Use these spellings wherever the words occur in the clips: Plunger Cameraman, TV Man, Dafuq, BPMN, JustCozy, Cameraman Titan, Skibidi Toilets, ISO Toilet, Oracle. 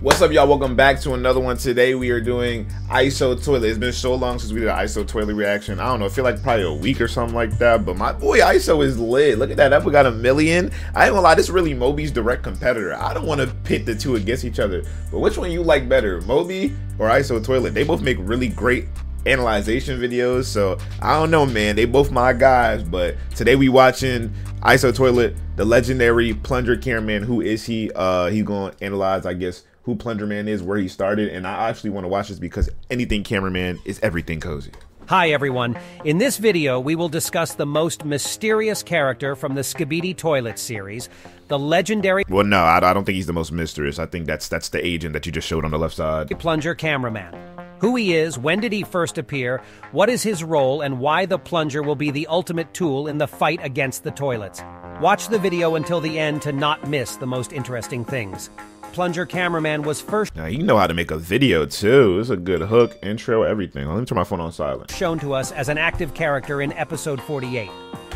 What's up, y'all? Welcome back to another one. Today we are doing ISO Toilet. It's been so long since we did an ISO Toilet reaction. I don't know, I feel like probably a week or something like that, but my boy ISO is lit. Look at that, we got a million. I ain't gonna lie, this is really Moby's direct competitor. I don't want to pit the two against each other, but which one you like better, Moby or ISO Toilet? They both make really great analyzation videos, so I don't know, man, they both my guys. But today we watching ISO Toilet, the legendary plunger cameraman. Who is he? He's gonna analyze, I guess, who plunger man is, where he started, and I actually want to watch this because anything cameraman is everything cozy. Hi everyone, in this video we will discuss the most mysterious character from the Skibidi Toilet series, the legendary— well, no, I don't think he's the most mysterious. I think that's the agent that you just showed on the left side. Plunger cameraman. Who he is, when did he first appear, what is his role, and why the plunger will be the ultimate tool in the fight against the toilets. Watch the video until the end to not miss the most interesting things. Plunger cameraman was first— now you know how to make a video too. It's a good hook, intro, everything. Let me turn my phone on silent. Shown to us as an active character in episode 48.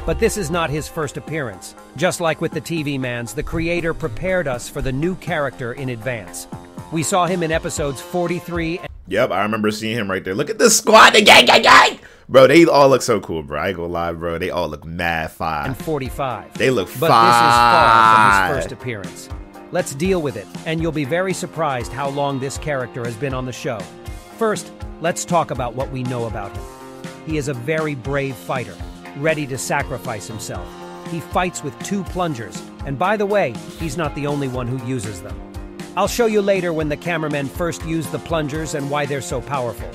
But this is not his first appearance. Just like with the TV mans, the creator prepared us for the new character in advance. We saw him in episodes 43 and— yep, I remember seeing him right there. Look at the squad, the gang, gang, gang! Bro, they all look so cool, bro. I ain't gonna lie, bro. They all look mad fire. And 45. They look fire. But this is far from his first appearance. Let's deal with it, and you'll be very surprised how long this character has been on the show. First, let's talk about what we know about him. He is a very brave fighter, ready to sacrifice himself. He fights with two plungers, and by the way, he's not the only one who uses them. I'll show you later when the cameramen first used the plungers and why they're so powerful.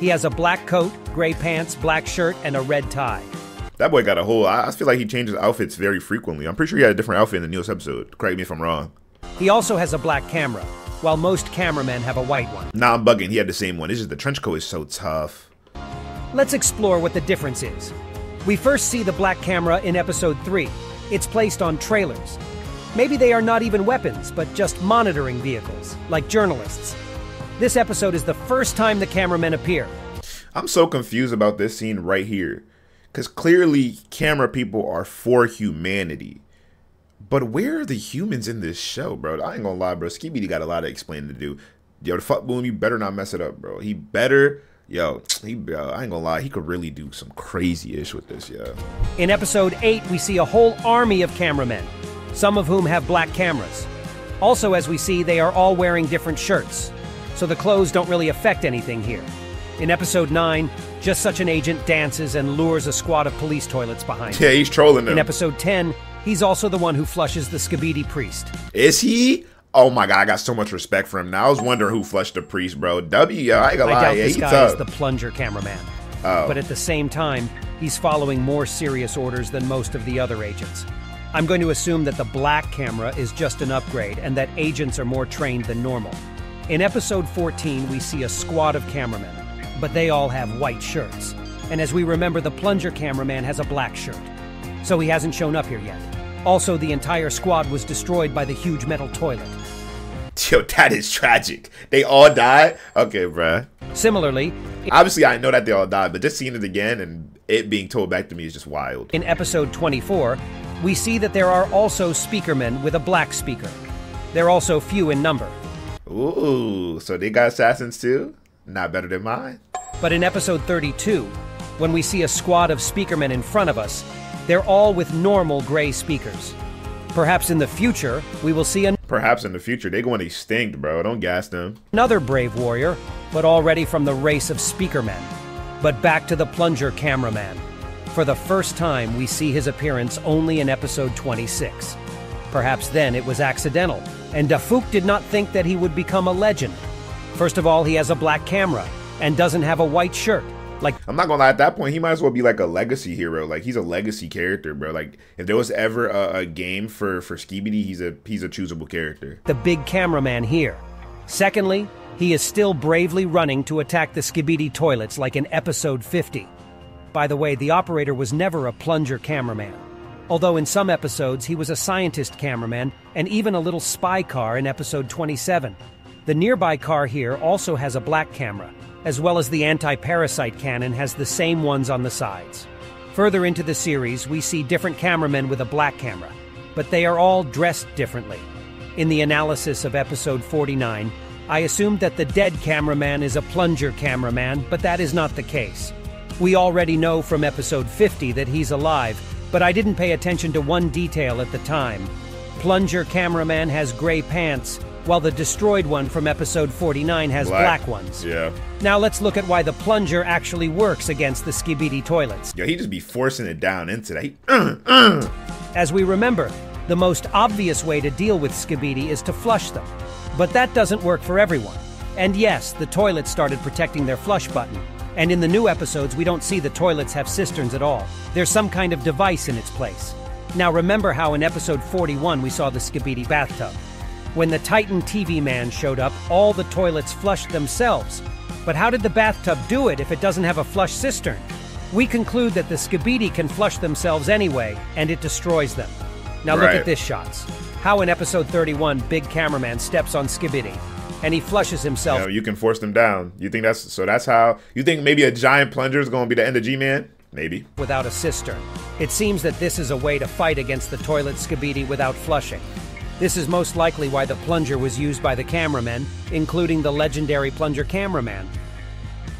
He has a black coat, gray pants, black shirt, and a red tie. That boy got a whole— I feel like he changes outfits very frequently. I'm pretty sure he had a different outfit in the newest episode. Correct me if I'm wrong. He also has a black camera, while most cameramen have a white one. Nah, I'm bugging. He had the same one. It's just the trench coat is so tough. Let's explore what the difference is. We first see the black camera in episode 3. It's placed on trailers. Maybe they are not even weapons, but just monitoring vehicles, like journalists. This episode is the first time the cameramen appear. I'm so confused about this scene right here, because clearly camera people are for humanity. But where are the humans in this show, bro? I ain't gonna lie, bro. Skibidi got a lot of explaining to do. Yo, the fuck boom, you better not mess it up, bro. He better— yo, I ain't gonna lie, he could really do some crazy-ish with this, yo. In episode 8, we see a whole army of cameramen, some of whom have black cameras. Also, as we see, they are all wearing different shirts, so the clothes don't really affect anything here. In episode 9, just such an agent dances and lures a squad of police toilets behind him. Yeah, he's trolling them. In episode 10, he's also the one who flushes the Skibidi priest. Is he? Oh my god, I got so much respect for him. Now I was wondering who flushed the priest, bro. I ain't gonna lie. I doubt this guy is the plunger cameraman. Oh. But at the same time, he's following more serious orders than most of the other agents. I'm going to assume that the black camera is just an upgrade and that agents are more trained than normal. In episode 14, we see a squad of cameramen, but they all have white shirts. And as we remember, the plunger cameraman has a black shirt, so he hasn't shown up here yet. Also, the entire squad was destroyed by the huge metal toilet. Yo, that is tragic. They all died? Okay, bruh. Similarly— obviously, I know that they all died, but just seeing it again and it being told back to me is just wild. In episode 24, we see that there are also speakermen with a black speaker. They're also few in number. Ooh, so they got assassins too? Not better than mine. But in episode 32, when we see a squad of speakermen in front of us, they're all with normal gray speakers. Perhaps in the future, we will see an— perhaps in the future, they're going extinct, bro. Don't gas them. Another brave warrior, but already from the race of speakermen. But back to the plunger cameraman. For the first time, we see his appearance only in episode 26. Perhaps then it was accidental, and Dafuq did not think that he would become a legend. First of all, he has a black camera and doesn't have a white shirt. Like, I'm not gonna lie, at that point, he might as well be like a legacy hero. Like, he's a legacy character, bro. Like, if there was ever a game for Skibidi, he's a choosable character. The big cameraman here. Secondly, he is still bravely running to attack the Skibidi toilets like in episode 50. By the way, the operator was never a plunger cameraman, although in some episodes he was a scientist cameraman and even a little spy car in episode 27. The nearby car here also has a black camera, as well as the anti-parasite cannon has the same ones on the sides. Further into the series, we see different cameramen with a black camera, but they are all dressed differently. In the analysis of episode 49, I assumed that the dead cameraman is a plunger cameraman, but that is not the case. We already know from episode 50 that he's alive, but I didn't pay attention to one detail at the time. Plunger cameraman has gray pants, while the destroyed one from episode 49 has black ones. Yeah. Now let's look at why the plunger actually works against the Skibidi Toilets. Yo, he just be forcing it down into that. As we remember, the most obvious way to deal with Skibidi is to flush them. But that doesn't work for everyone. And yes, the toilets started protecting their flush button. And in the new episodes, we don't see the toilets have cisterns at all. There's some kind of device in its place. Now remember how in episode 41 we saw the Skibidi bathtub. When the Titan TV man showed up, all the toilets flushed themselves. But how did the bathtub do it if it doesn't have a flush cistern? We conclude that the Skibidi can flush themselves anyway, and it destroys them. Now look at this shots. How in episode 31, Big Cameraman steps on Skibidi. And he flushes himself. You know, you can force them down. You think that's so? That's how you think maybe a giant plunger is going to be the end of G-Man? Maybe. Without a cistern. It seems that this is a way to fight against the toilet Skibidi without flushing. This is most likely why the plunger was used by the cameramen, including the legendary plunger cameraman.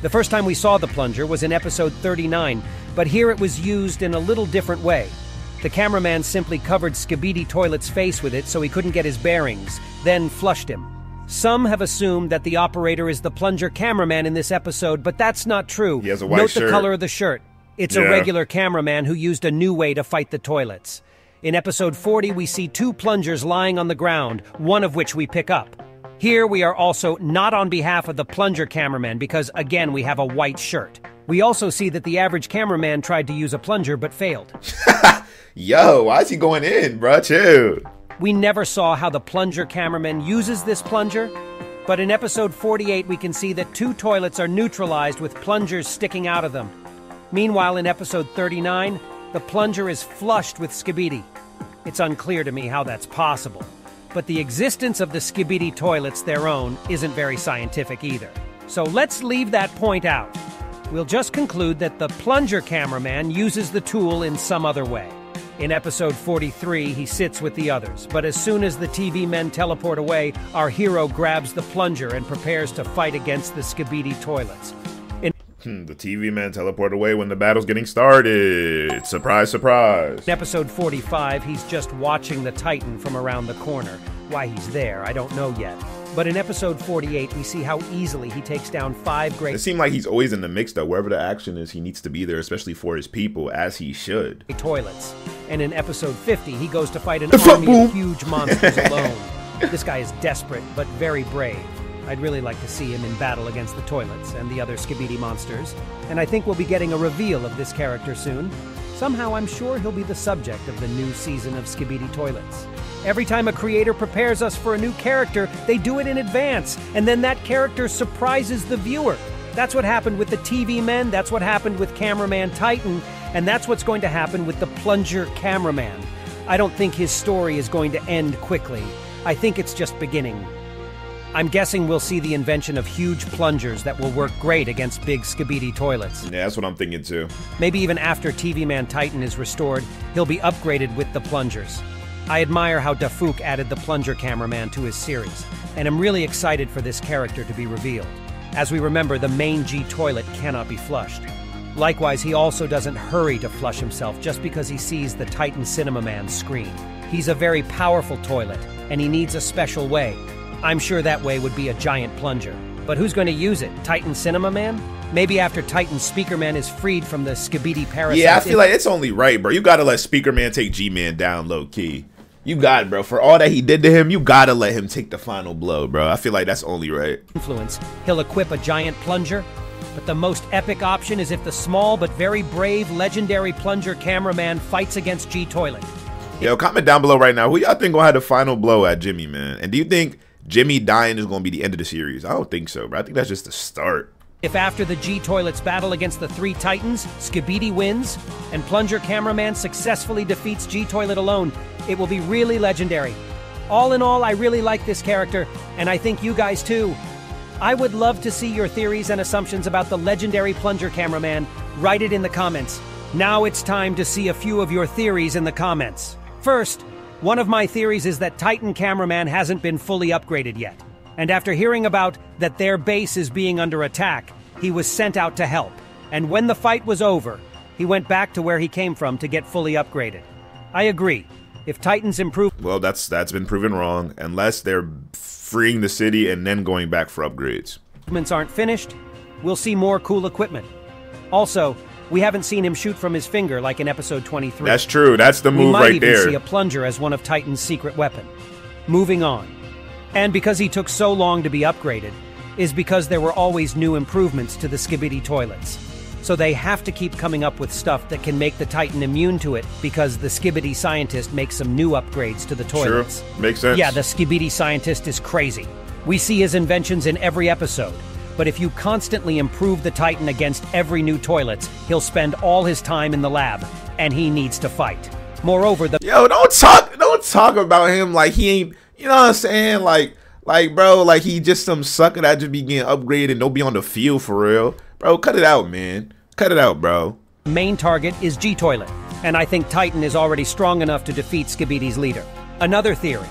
The first time we saw the plunger was in episode 39, but here it was used in a little different way. The cameraman simply covered Skibidi Toilet's face with it so he couldn't get his bearings, then flushed him. Some have assumed that the operator is the plunger cameraman in this episode, but that's not true. He has a white shirt. Note the color of the shirt. It's a regular cameraman who used a new way to fight the toilets. In episode 40, we see two plungers lying on the ground, one of which we pick up. Here we are also not on behalf of the plunger cameraman because, again, we have a white shirt. We also see that the average cameraman tried to use a plunger but failed. Yo, why is he going in, bro? Chill. We never saw how the plunger cameraman uses this plunger, but in episode 48 we can see that two toilets are neutralized with plungers sticking out of them. Meanwhile, in episode 39, the plunger is flushed with Skibidi. It's unclear to me how that's possible, but the existence of the Skibidi toilets their own isn't very scientific either. So let's leave that point out. We'll just conclude that the plunger cameraman uses the tool in some other way. In episode 43, he sits with the others, but as soon as the TV men teleport away, our hero grabs the plunger and prepares to fight against the Skibidi toilets. The TV men teleport away when the battle's getting started. Surprise, surprise. In episode 45, he's just watching the Titan from around the corner. Why he's there, I don't know yet. But in episode 48, we see how easily he takes down five great... It seems like he's always in the mix, though. Wherever the action is, he needs to be there, especially for his people, as he should. ...toilets. And in episode 50, he goes to fight an army of huge monsters alone. This guy is desperate, but very brave. I'd really like to see him in battle against the toilets and the other Skibidi monsters. And I think we'll be getting a reveal of this character soon. Somehow, I'm sure he'll be the subject of the new season of Skibidi Toilets. Every time a creator prepares us for a new character, they do it in advance, and then that character surprises the viewer. That's what happened with the TV men, that's what happened with Cameraman Titan, and that's what's going to happen with the Plunger Cameraman. I don't think his story is going to end quickly. I think it's just beginning. I'm guessing we'll see the invention of huge plungers that will work great against big Skibidi toilets. Yeah, that's what I'm thinking too. Maybe even after TV Man Titan is restored, he'll be upgraded with the plungers. I admire how Dafuq added the plunger cameraman to his series, and I'm really excited for this character to be revealed. As we remember, the main G toilet cannot be flushed. Likewise, he also doesn't hurry to flush himself just because he sees the Titan Cinema Man's screen. He's a very powerful toilet, and he needs a special way. I'm sure that way would be a giant plunger. But who's going to use it? Titan Cinema Man? Maybe after Titan Speaker Man is freed from the Skibidi parasite. Yeah, I feel like it's only right, bro. You gotta let Speaker Man take G-Man down low key. You got it, bro. For all that he did to him, you gotta let him take the final blow, bro. I feel like that's only right. Influence. He'll equip a giant plunger. But the most epic option is if the small but very brave legendary plunger cameraman fights against G Toilet. Yo, comment down below right now. Who y'all think will have the final blow at Jimmy, man? And do you think Jimmy dying is going to be the end of the series? I don't think so, but I think that's just the start. If after the G-Toilets battle against the three Titans, Skibidi wins, and Plunger Cameraman successfully defeats G-Toilet alone, it will be really legendary. All in all, I really like this character, and I think you guys too. I would love to see your theories and assumptions about the legendary Plunger Cameraman. Write it in the comments. Now it's time to see a few of your theories in the comments. First, One of my theories is that Titan Cameraman hasn't been fully upgraded yet, and after hearing about that their base is being under attack, he was sent out to help, and when the fight was over, he went back to where he came from to get fully upgraded. I agree. If Titans improve... Well, that's been proven wrong, unless they're freeing the city and then going back for upgrades. ...improvements aren't finished, we'll see more cool equipment. Also, we haven't seen him shoot from his finger like in episode 23. That's true, that's the move right there. We might even see a plunger as one of Titan's secret weapon. Moving on. And because he took so long to be upgraded, is because there were always new improvements to the Skibidi Toilets. So they have to keep coming up with stuff that can make the Titan immune to it, because the Skibidi scientist makes some new upgrades to the toilets. Sure, makes sense. Yeah, the Skibidi scientist is crazy. We see his inventions in every episode, but if you constantly improve the Titan against every new toilet, he'll spend all his time in the lab, and he needs to fight. Moreover, the- Yo, don't talk about him like he ain't, you know what I'm saying? Like, bro, like he just some sucker that just be getting upgraded and don't be on the field for real. Bro, cut it out, man. Cut it out, bro. Main target is G-Toilet, and I think Titan is already strong enough to defeat Skibidi's leader. Another theory.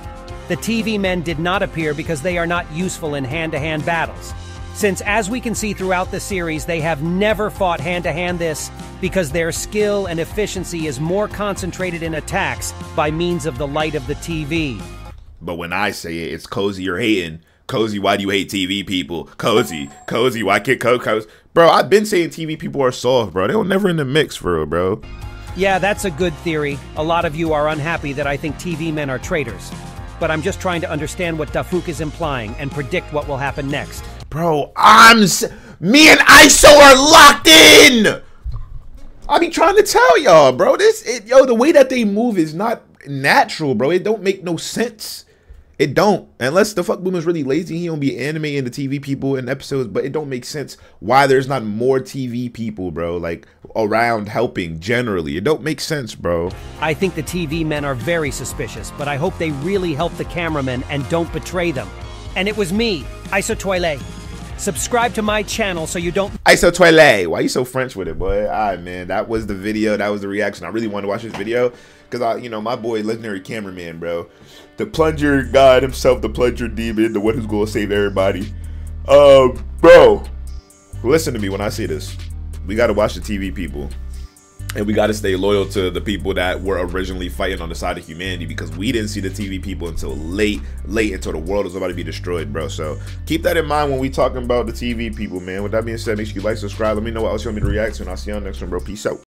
The TV men did not appear because they are not useful in hand-to-hand battles. Since, as we can see throughout the series, they have never fought hand-to-hand this because their skill and efficiency is more concentrated in attacks by means of the light of the TV. But when I say it, it's Cozy, you're hating. Cozy, why do you hate TV people? Cozy, why can't Cozy? Bro, I've been saying TV people are soft, bro. They were never in the mix for real, bro. Yeah, that's a good theory. A lot of you are unhappy that I think TV men are traitors. But I'm just trying to understand what Dafuq is implying and predict what will happen next. Bro, me and ISO are locked in! I be trying to tell y'all, bro. Yo, the way that they move is not natural, bro. It don't make no sense. It don't. Unless the fuck boom is really lazy, he don't be animating the TV people in episodes, but it don't make sense why there's not more TV people, bro, like around helping generally. It don't make sense, bro. I think the TV men are very suspicious, but I hope they really help the cameramen and don't betray them. And it was me, ISO Toilet. Subscribe to my channel so you don't... ISO Toilet. Why you so French with it, boy? Alright, man. That was the video. That was the reaction. I really wanted to watch this video. Because, you know, my boy, legendary cameraman, bro. The plunger god himself, the plunger demon, the one who's going to save everybody. Bro, listen to me when I say this. We got to watch the TV people. And we got to stay loyal to the people that were originally fighting on the side of humanity, because we didn't see the TV people until late until the world was about to be destroyed, bro. So keep that in mind when we talking about the TV people, man. With that being said, make sure you like, subscribe. Let me know what else you want me to react to, and I'll see you on the next one, bro. Peace out.